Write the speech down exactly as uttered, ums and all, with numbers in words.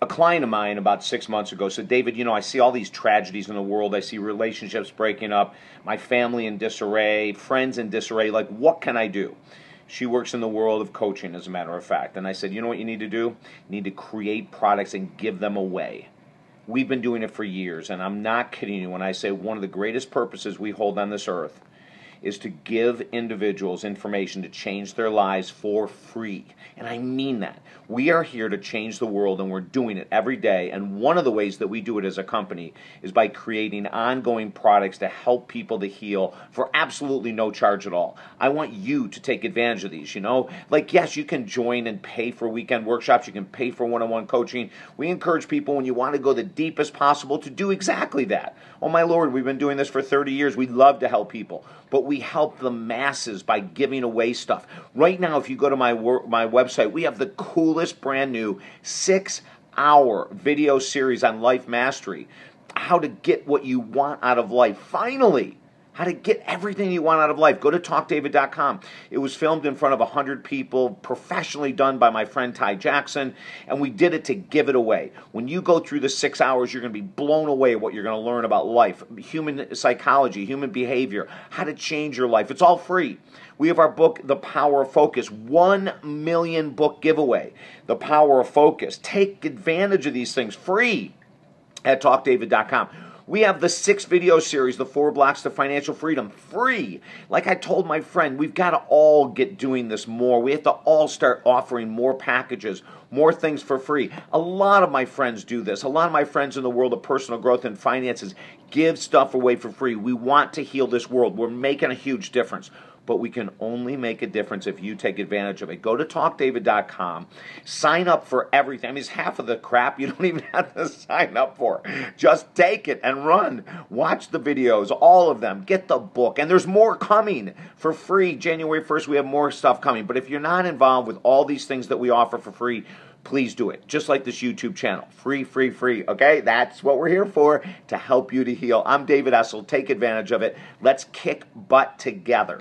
a client of mine about six months ago said, David, you know, I see all these tragedies in the world. I see relationships breaking up, my family in disarray, friends in disarray. Like, what can I do? She works in the world of coaching, as a matter of fact. And I said, you know what you need to do? You need to create products and give them away. We've been doing it for years, and I'm not kidding you when I say one of the greatest purposes we hold on this earth is to give individuals information to change their lives for free. And I mean that. We are here to change the world, and we're doing it every day. And one of the ways that we do it as a company is by creating ongoing products to help people to heal for absolutely no charge at all. I want you to take advantage of these, you know? Like, yes, you can join and pay for weekend workshops. You can pay for one-on-one coaching. We encourage people, when you want to go the deepest possible, to do exactly that. Oh, my Lord, we've been doing this for thirty years. We love to help people. But we help the masses by giving away stuff. Right now, if you go to my my website, we have the coolest brand new six hour video series on life mastery, how to get what you want out of life. Finally, how to get everything you want out of life. Go to talk david dot com. It was filmed in front of one hundred people, professionally done by my friend Ty Jackson, and we did it to give it away. When you go through the six hours, you're going to be blown away what you're going to learn about life, human psychology, human behavior, how to change your life. It's all free. We have our book, The Power of Focus, one million book giveaway. The Power of Focus. Take advantage of these things free at talk david dot com. We have the six video series, The Four Blocks to Financial Freedom, free. Like I told my friend, we've got to all get doing this more. We have to all start offering more packages, more things for free. A lot of my friends do this. A lot of my friends in the world of personal growth and finances give stuff away for free. We want to heal this world. We're making a huge difference. But we can only make a difference if you take advantage of it. Go to talk david dot com. Sign up for everything. I mean, it's half of the crap you don't even have to sign up for. Just take it and run. Watch the videos, all of them. Get the book. And there's more coming for free. January first, we have more stuff coming. But if you're not involved with all these things that we offer for free, please do it. Just like this YouTube channel. Free, free, free. Okay? That's what we're here for, to help you to heal. I'm David Essel. Take advantage of it. Let's kick butt together.